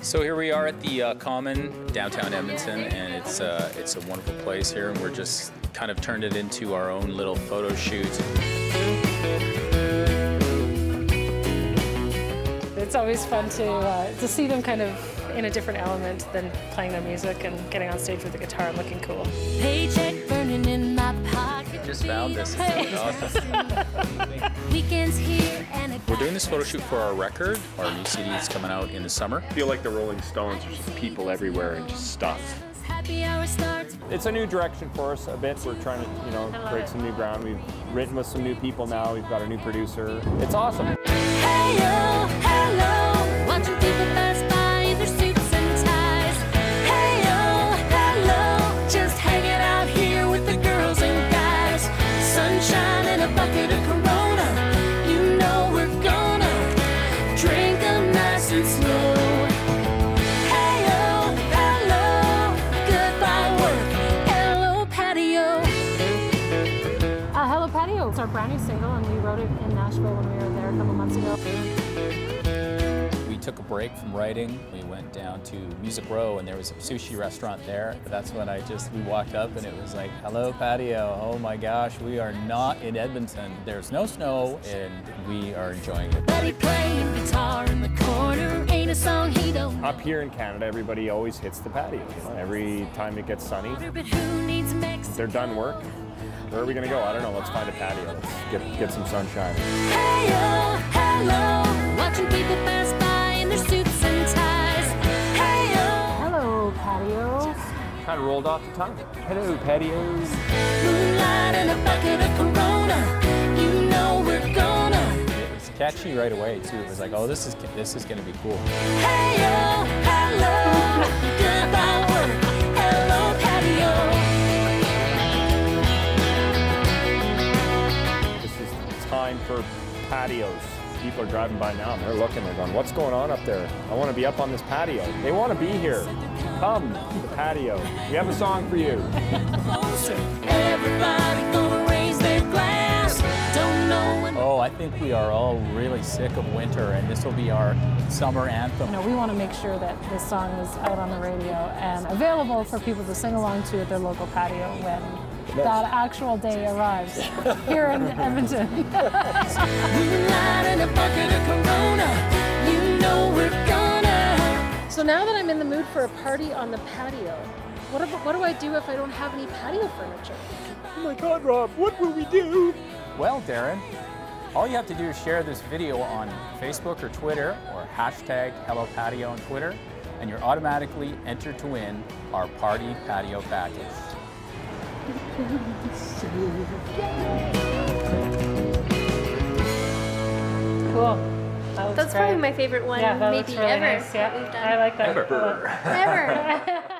So here we are at the Common, downtown Edmonton, and it's a wonderful place here, and we're just kind of turned it into our own little photo shoot. It's always fun to see them kind of in a different element than playing their music and getting on stage with the guitar and looking cool. Paycheck burning in my pocket. Just found this. It's awesome. Weekends here. We're doing this photo shoot for our record. Our new CD is coming out in the summer. I feel like the Rolling Stones. There's just people everywhere and just stuff. It's a new direction for us a bit. We're trying to, you know, break some new ground. We've written with some new people now. We've got a new producer. It's awesome. Hello, hello. Watching people pass by in their suits and ties. Hello, hello. Just hanging out here with the girls and guys. Sunshine and a bucket of Corona. It's our brand new single, and we wrote it in Nashville when we were there a couple months ago. We took a break from writing. We went down to Music Row, and there was a sushi restaurant there. That's when we walked up, and it was like, hello, patio. Oh my gosh, we are not in Edmonton. There's no snow, and we are enjoying it. Buddy playing guitar in the corner, ain't a song he don't. Up here in Canada, everybody always hits the patio. Every time it gets sunny, they're done work. Where are we gonna go? I don't know, let's find a patio. Let's get some sunshine. Hey-o, hello, watching people pass by in their suits and ties. Hey-o. Hello, patio. Kind of rolled off the tongue. Hello, patios. Moonlight and a bucket of Corona. You know we're gonna. It was catchy right away too. It was like, oh, this is gonna be cool. Hey-o, hello, goodbye. For patios. People are driving by now and they're looking, they're going, what's going on up there? I want to be up on this patio. They want to be here. Come to the patio. We have a song for you. Everybody gonna raise their glass. Don't know when. Oh, I think we are all really sick of winter, and this will be our summer anthem. You know, we want to make sure that this song is out on the radio and available for people to sing along to at their local patio when that actual day arrives here in Edmonton. So now that I'm in the mood for a party on the patio, what do I do if I don't have any patio furniture? Oh my God, Rob, what will we do? Well, Darren, all you have to do is share this video on Facebook or Twitter, or hashtag Hello Patio on Twitter, and you're automatically entered to win our party patio package. Cool. That's probably my favorite one, maybe ever. I like that. Ever.